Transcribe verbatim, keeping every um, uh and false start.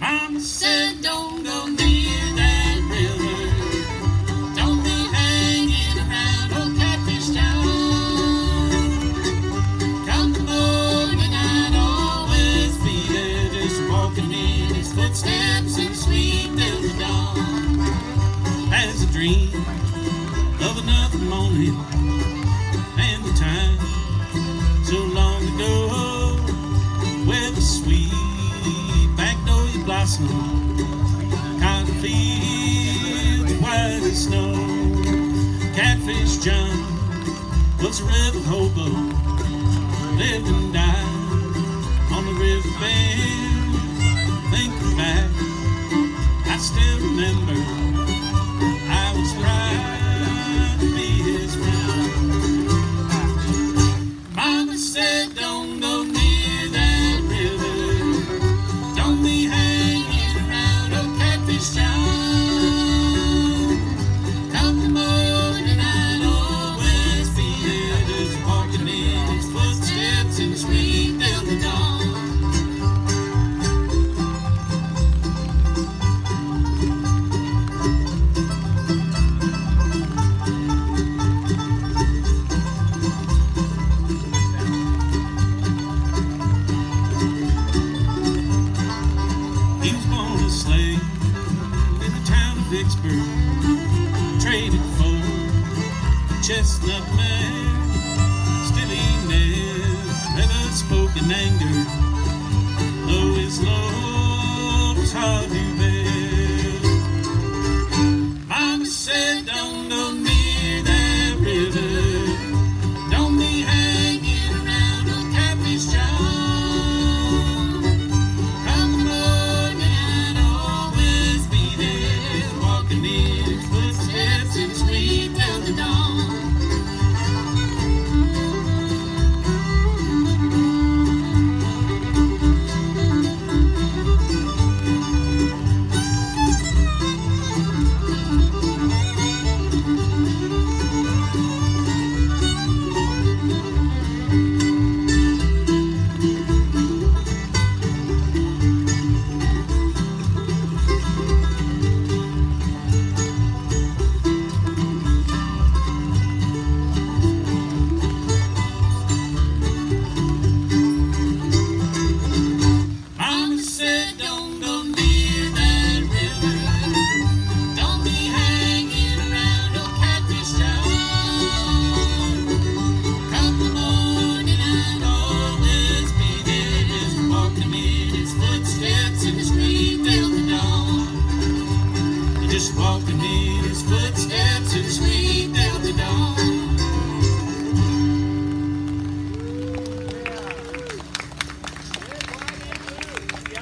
Mama said don't go near that river, don't be hanging around old Catfish John. Come on, you're not always be there, just walking in his footsteps and sweet till the dawn. As a dream of another morning and the time so long ago, where the sweet magnolia blossomed caught the fields white as snow. Catfish John was a river hobo, lived and died on the river bend. Thinking back, I still remember Vicksburg, traded for chestnut man. Still he never spoke in anger, though his love was hard to bear. Mama said don't go near that river, don't be hanging around old Catfish John. Come on, and always be there, walking in his footsteps and sweet till the dawn. Just walking in his footsteps and sweet till the dawn.